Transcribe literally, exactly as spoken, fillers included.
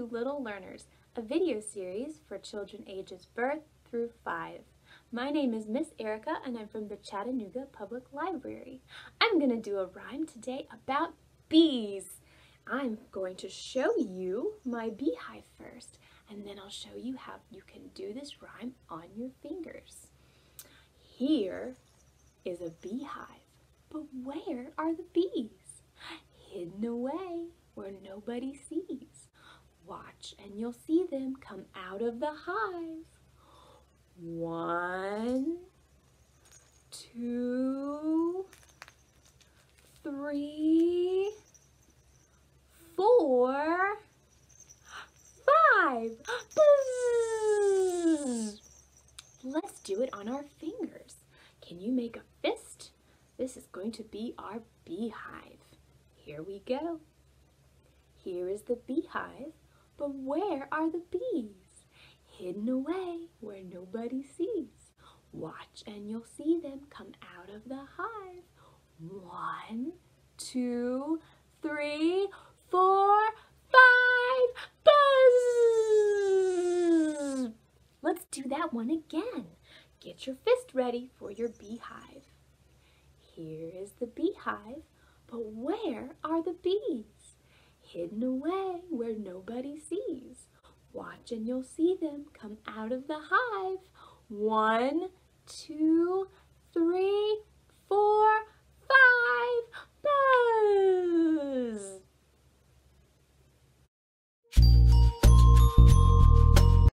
to Little Learners, a video series for children ages birth through five. My name is Miz Erica and I'm from the Chattanooga Public Library. I'm going to do a rhyme today about bees. I'm going to show you my beehive first, and then I'll show you how you can do this rhyme on your fingers. Here is a beehive, but where are the bees? Hidden away where nobody sees. Watch and you'll see them come out of the hive. One, two, three, four, five. Buzz! Let's do it on our fingers. Can you make a fist? This is going to be our beehive. Here we go. Here is the beehive, but where are the bees? Hidden away where nobody sees. Watch and you'll see them come out of the hive. One, two, three, four, five, buzz! Let's do that one again. Get your fist ready for your beehive. Here is the beehive, but where are the bees? Hidden away where nobody sees. Watch and you'll see them come out of the hive. One, two, three, four, five, buzz!